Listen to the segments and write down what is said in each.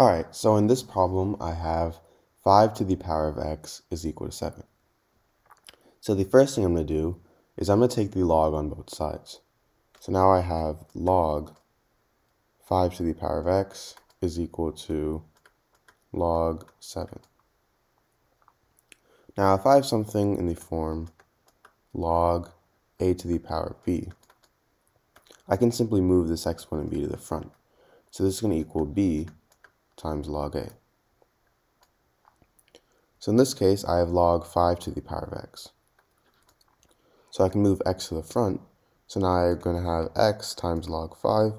Alright, so in this problem I have 5 to the power of x is equal to 7. So the first thing I'm going to do is I'm going to take the log on both sides. So now I have log 5 to the power of x is equal to log 7. Now if I have something in the form log a to the power of b, I can simply move this exponent b to the front. So this is going to equal b times log a. So in this case, I have log 5 to the power of x. So I can move x to the front. So now I'm going to have x times log 5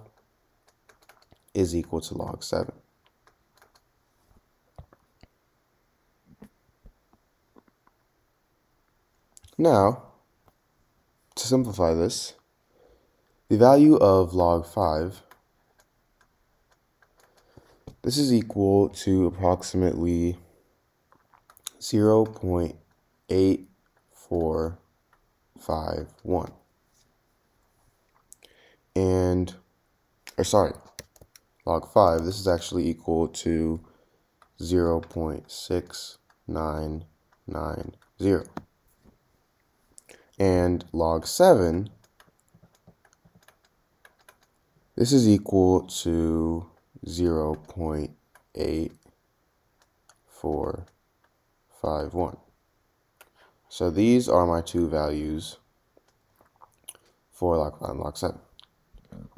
is equal to log 7. Now, to simplify this, the value of log 5, this is equal to approximately 0.8451, and, or sorry, log 5, this is actually equal to 0.6990, and log 7, this is equal to 0.8451. So these are my two values for log 5 and log 7.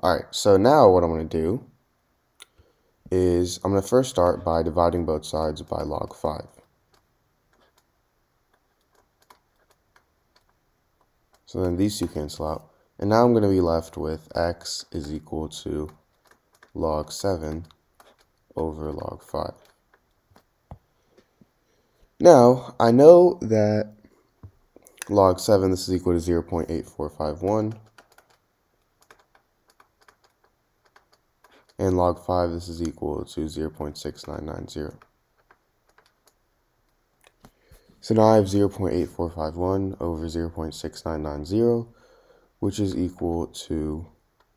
Alright, so now what I'm going to do is I'm going to first start by dividing both sides by log 5. So then these two cancel out. And now I'm going to be left with x is equal to log 7 over log 5. Now, I know that log 7, this is equal to 0.8451. And log 5, this is equal to 0.6990. So now I have 0.8451 over 0.6990, which is equal to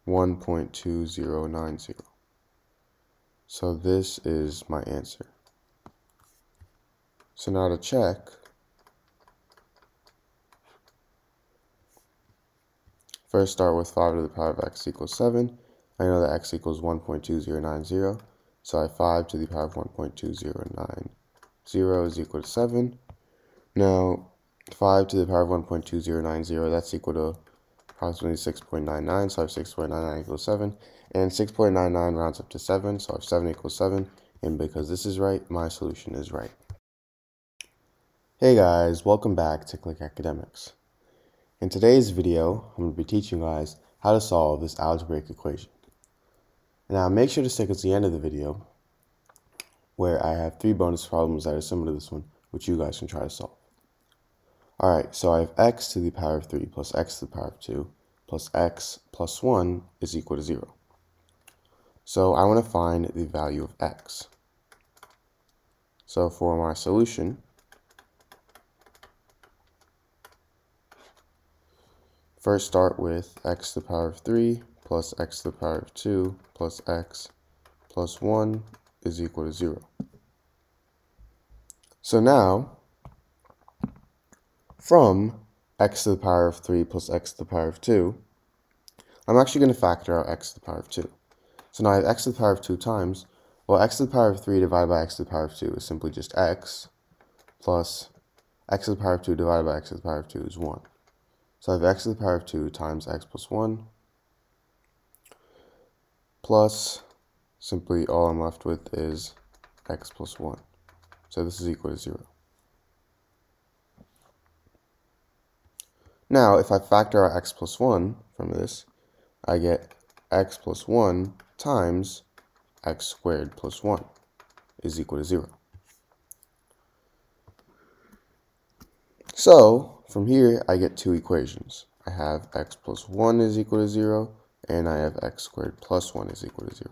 1.2090. So this is my answer. So now to check, first start with 5 to the power of x equals 7. I know that x equals 1.2090, so I have 5 to the power of 1.2090 is equal to 7. Now 5 to the power of 1.2090, that's equal to approximately 6.99, so I have 6.99 equals 7, and 6.99 rounds up to 7, so I have 7 equals 7, and because this is right, my solution is right. Hey guys, welcome back to Click Academics. In today's video, I'm going to be teaching you guys how to solve this algebraic equation. Now make sure to stick to the end of the video, where I have 3 bonus problems that are similar to this one, which you guys can try to solve. Alright, so I have x to the power of 3 plus x to the power of 2 plus x plus 1 is equal to 0. So I want to find the value of x. So for my solution, first start with x to the power of 3 plus x to the power of 2 plus x plus 1 is equal to 0. So now, from x to the power of 3 plus x to the power of 2, I'm actually going to factor out x to the power of 2. So now I have x to the power of 2 times, well, x to the power of 3 divided by x to the power of 2 is simply just x, plus x to the power of 2 divided by x to the power of 2 is 1. So I have x to the power of 2 times x plus 1, plus simply all I'm left with is x plus 1. So this is equal to 0. Now, if I factor out x plus 1 from this, I get x plus 1 times x squared plus 1 is equal to 0. So from here, I get two equations. I have x plus 1 is equal to 0, and I have x squared plus 1 is equal to 0.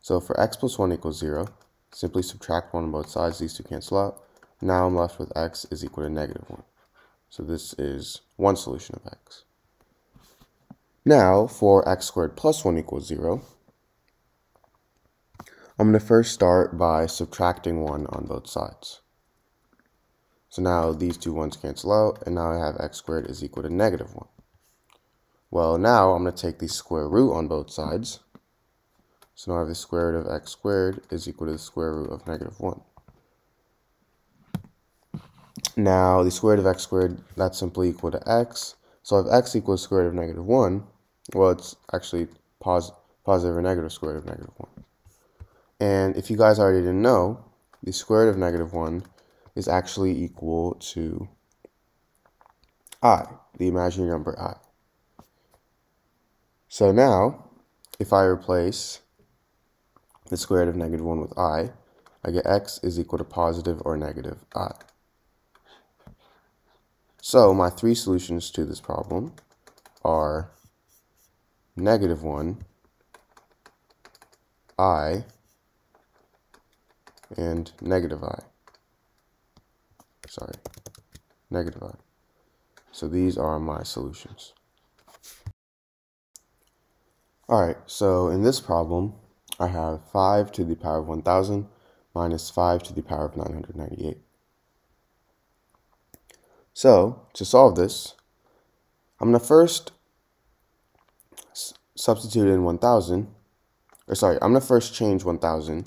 So for x plus 1 equals 0, simply subtract 1 on both sides. These two cancel out. Now I'm left with x is equal to negative 1. So this is one solution of x. Now, for x squared plus 1 equals 0, I'm going to first start by subtracting 1 on both sides. So now these two 1's cancel out, and now I have x squared is equal to negative 1. Well, now I'm going to take the square root on both sides. So now I have the square root of x squared is equal to the square root of negative 1. Now, the square root of x squared, that's simply equal to x. So I have x equals square root of negative 1. Well, it's actually positive or negative square root of negative 1. And if you guys already didn't know, the square root of negative 1 is actually equal to I, the imaginary number I. So now, if I replace the square root of negative 1 with I get x is equal to positive or negative I. So my three solutions to this problem are negative 1, I, and negative I. Sorry, negative I. So these are my solutions. Alright, so in this problem, I have 5 to the power of 1000 minus 5 to the power of 998. So, to solve this, I'm going to first substitute in 1000, or sorry, I'm going to first change 1000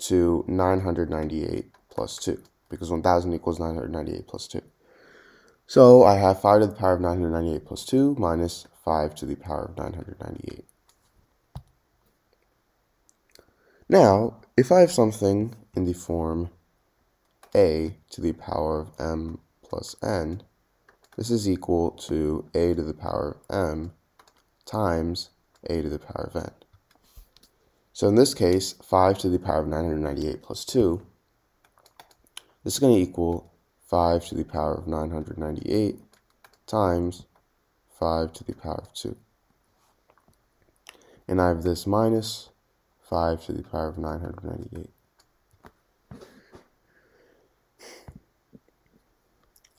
to 998 plus 2, because 1000 equals 998 plus 2. So, I have 5 to the power of 998 plus 2 minus 5 to the power of 998. Now, if I have something in the form a to the power of m plus n, this is equal to a to the power of m times a to the power of n. So in this case, 5 to the power of 998 plus 2, this is going to equal 5 to the power of 998 times 5 to the power of 2. And I have this minus 5 to the power of 998.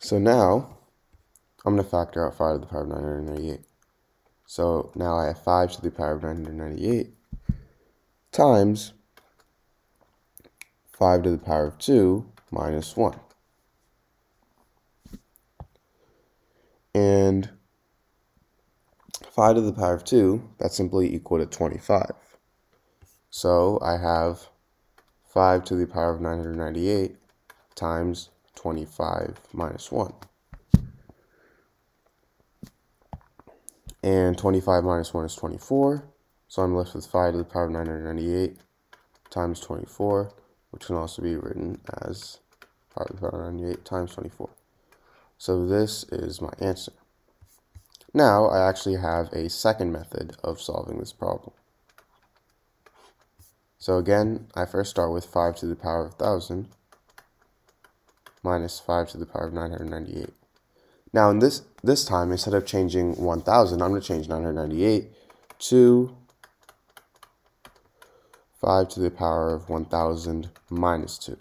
So now, I'm going to factor out 5 to the power of 998. So now I have 5 to the power of 998 times 5 to the power of 2 minus 1. And 5 to the power of 2, that's simply equal to 25. So I have 5 to the power of 998 times 25 minus 1. And 25 minus 1 is 24. So I'm left with 5 to the power of 998 times 24, which can also be written as 5 to the power of 998 times 24. So this is my answer. Now I actually have a second method of solving this problem. So again, I first start with 5 to the power of 1000 minus 5 to the power of 998. Now in this time, instead of changing 1000, I'm going to change 998 to 5 to the power of 1000 minus 2.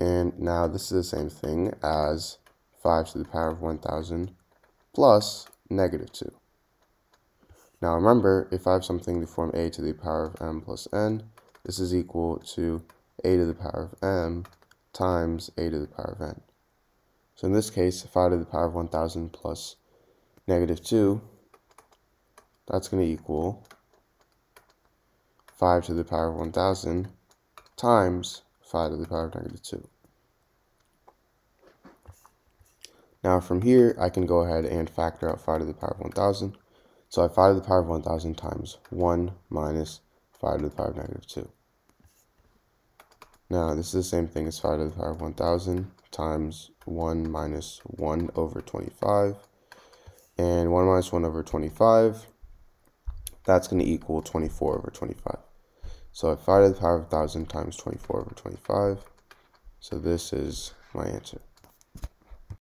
And now this is the same thing as 5 to the power of 1000 plus negative 2. Now remember, if I have something to form a to the power of m plus n, this is equal to a to the power of m times a to the power of n. So in this case, 5 to the power of 1000 plus negative 2, that's going to equal 5 to the power of 1000 times 5 to the power of negative 2. Now from here, I can go ahead and factor out 5 to the power of 1000. So I have 5 to the power of 1000 times 1 minus 5 to the power of negative 2. Now this is the same thing as 5 to the power of 1000 times 1 minus 1 over 25. And 1 minus 1 over 25, that's going to equal 24 over 25. So I have 5 to the power of 1000 times 24 over 25. So this is my answer.